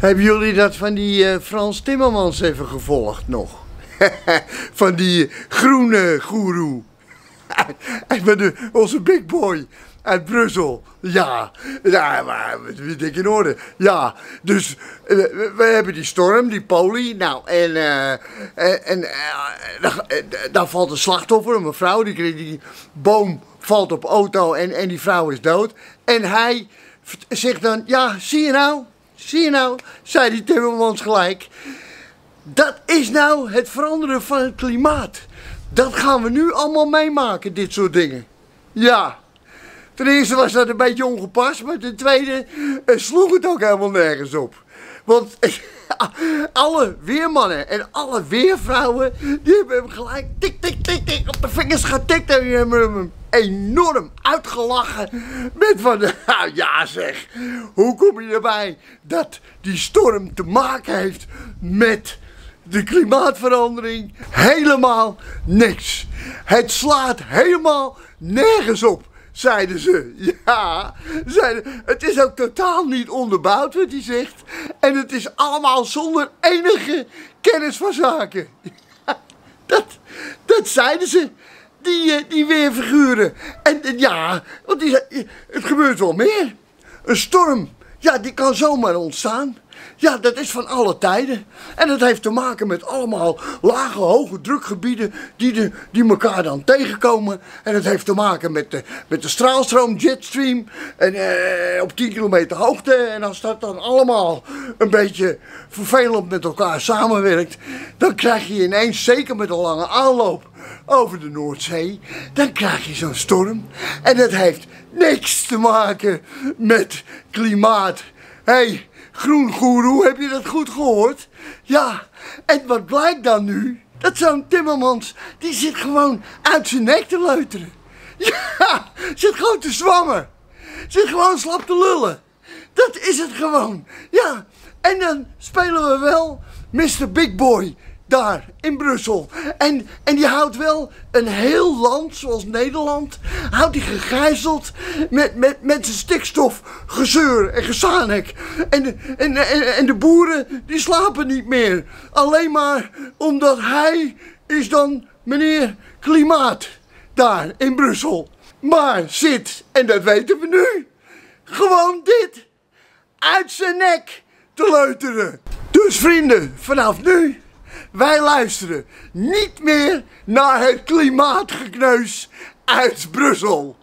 Hebben jullie dat van die Frans Timmermans even gevolgd nog? Van die Groen-Goeroe. Onze big boy uit Brussel. Ja, ja, maar dik in orde. Ja, dus we hebben die storm, die Poli. Nou, daar valt een slachtoffer, een mevrouw. Die kreeg die boom, valt op auto en die vrouw is dood. En hij zegt dan, ja, zie je nou? Zie je nou, zei die Timmermans gelijk, dat is nou het veranderen van het klimaat. Dat gaan we nu allemaal meemaken, dit soort dingen. Ja, ten eerste was dat een beetje ongepast, maar ten tweede sloeg het ook helemaal nergens op. Want alle weermannen en alle weervrouwen, die hebben hem gelijk tik, tik, tik, tik op de vingers getikt en die hebben hem enorm uitgelachen met van, nou ja zeg, hoe kom je erbij dat die storm te maken heeft met de klimaatverandering? Helemaal niks. Het slaat helemaal nergens op, zeiden ze. Ja, zeiden, het is ook totaal niet onderbouwd wat hij zegt. En het is allemaal zonder enige kennis van zaken. Dat zeiden ze. Die weerfiguren. En ja, want het gebeurt wel meer. Een storm, ja, die kan zomaar ontstaan. Ja, dat is van alle tijden. En dat heeft te maken met allemaal lage, hoge drukgebieden die elkaar dan tegenkomen. En dat heeft te maken met de straalstroom, jetstream, en op 10 kilometer hoogte. En als dat dan allemaal een beetje vervelend met elkaar samenwerkt, dan krijg je ineens, zeker met een lange aanloop over de Noordzee, dan krijg je zo'n storm. En dat heeft niks te maken met klimaat. Hey, Groen-Goeroe, heb je dat goed gehoord? Ja, en wat blijkt dan nu? Dat zo'n Timmermans, die zit gewoon uit zijn nek te leuteren. Ja, zit gewoon te zwammen. Zit gewoon slap te lullen. Dat is het gewoon. Ja, en dan spelen we wel Mr. Big Boy daar in Brussel. En die houdt wel een heel land, zoals Nederland, houdt die gegijzeld met zijn stikstofgezeur en gezaanek. En de boeren, die slapen niet meer. Alleen maar omdat hij is dan meneer Klimaat daar in Brussel. Maar zit, en dat weten we nu, gewoon dit uit zijn nek te leuteren. Dus vrienden, vanaf nu, wij luisteren niet meer naar het klimaatgekneus uit Brussel.